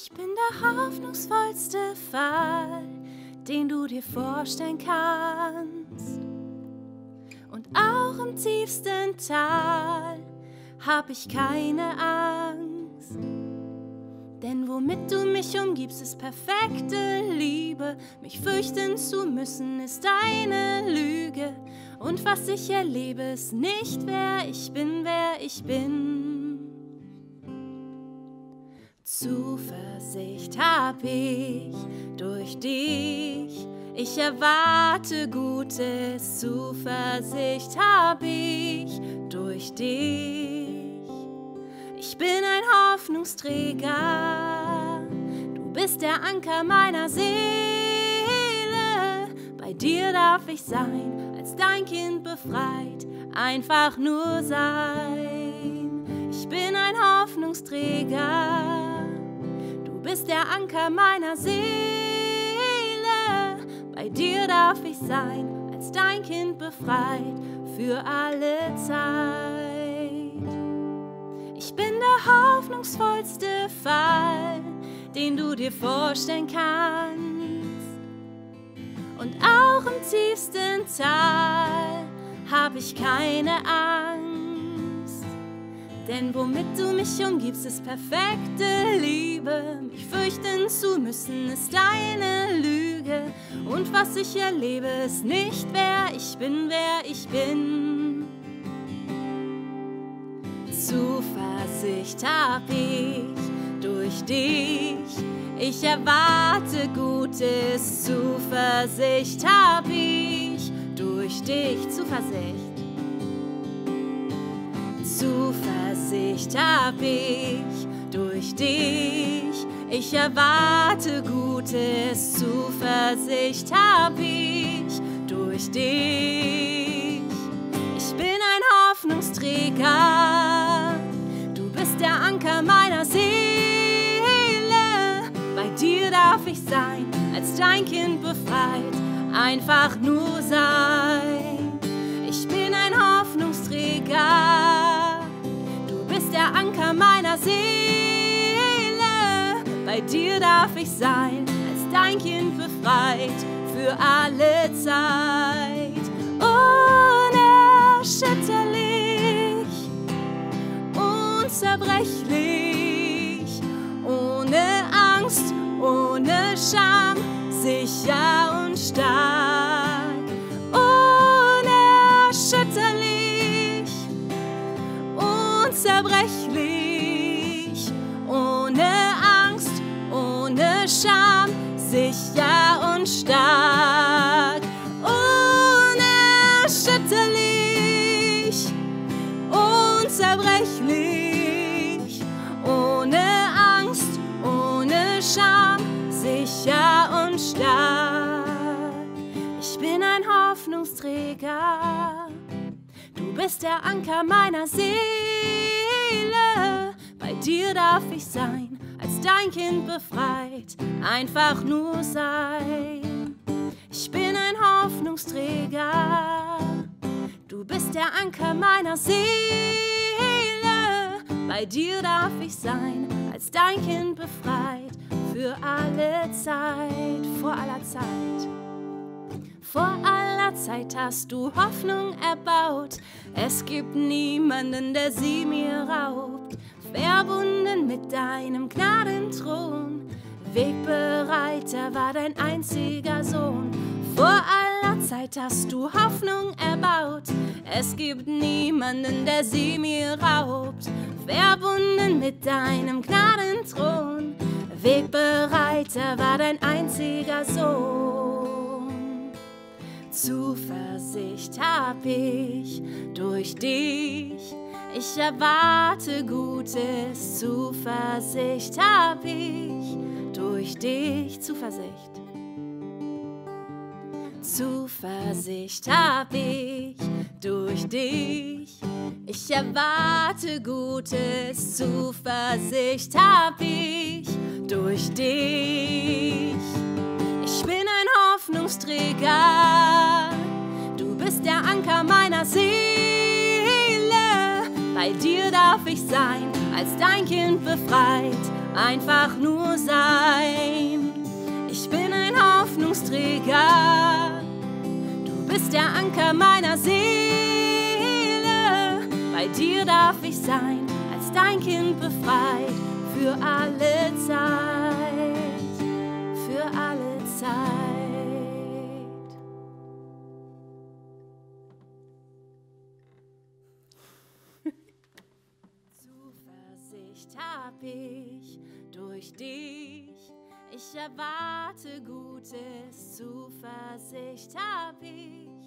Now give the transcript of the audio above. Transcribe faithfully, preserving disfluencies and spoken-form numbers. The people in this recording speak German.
Ich bin der hoffnungsvollste Fall, den du dir vorstellen kannst. Und auch im tiefsten Tal hab ich keine Angst. Denn womit du mich umgibst, ist perfekte Liebe. Mich fürchten zu müssen, ist eine Lüge. Und was ich erlebe, ist nicht, wer ich bin, wer ich bin. Zuversicht hab ich durch dich, ich erwarte Gutes. Zuversicht hab ich durch dich. Ich bin ein Hoffnungsträger, du bist der Anker meiner Seele. Bei dir darf ich sein, als dein Kind befreit, einfach nur sein. Ich bin ein Hoffnungsträger, du bist der Anker meiner Seele. Bei dir darf ich sein, als dein Kind befreit, für alle Zeit. Ich bin der hoffnungsvollste Fall, den du dir vorstellen kannst. Und auch im tiefsten Tal hab ich keine Angst. Denn womit du mich umgibst, ist perfekte Liebe. Mich fürchten zu müssen, ist eine Lüge. Und was ich erlebe, ist nicht, wer ich bin, wer ich bin. Zuversicht hab ich durch dich, ich erwarte Gutes. Zuversicht hab ich durch dich. Zuversicht. Zuversicht hab ich durch dich, ich erwarte Gutes. Zuversicht hab ich durch dich. Ich bin ein Hoffnungsträger, du bist der Anker meiner Seele. Bei dir darf ich sein, als dein Kind befreit, einfach nur sein. Ich bin ein Hoffnungsträger, du bist der Anker meiner Seele. Bei dir darf ich sein, als dein Kind befreit, für alle Zeit. Unerschütterlich, unzerbrechlich, ohne Angst, ohne Scham, sicher und stark. Unerschütterlich, unzerbrechlich, ohne Angst, ohne Scham, sicher und stark. Unerschütterlich, unzerbrechlich, ohne Angst, ohne Scham, sicher und stark. Ich bin ein Hoffnungsträger, du bist der Anker meiner Seele. Bei dir darf ich sein, als dein Kind befreit, einfach nur sein. Ich bin ein Hoffnungsträger, du bist der Anker meiner Seele. Bei dir darf ich sein, als dein Kind befreit, für alle Zeit, vor aller Zeit. Vor aller Zeit hast du Hoffnung erbaut, es gibt niemanden, der sie mir raubt. Verbunden mit deinem Gnadenthron, Wegbereiter war dein einziger Sohn. Vor aller Zeit hast du Hoffnung erbaut, es gibt niemanden, der sie mir raubt. Verbunden mit deinem Gnadenthron, Wegbereiter war dein einziger Sohn. Zuversicht hab ich durch dich, ich erwarte Gutes. Zuversicht hab ich durch dich. Zuversicht. Zuversicht hab ich durch dich, ich erwarte Gutes. Zuversicht hab ich durch dich. Ich bin ein Hoffnungsträger, du bist der Anker meiner Seele. Bei dir darf ich sein, als dein Kind befreit, einfach nur sein. Ich bin ein Hoffnungsträger, du bist der Anker meiner Seele. Bei dir darf ich sein, als dein Kind befreit, für alle Zeit, für alle Zeit. Hab ich durch dich, ich erwarte Gutes, Zuversicht hab ich.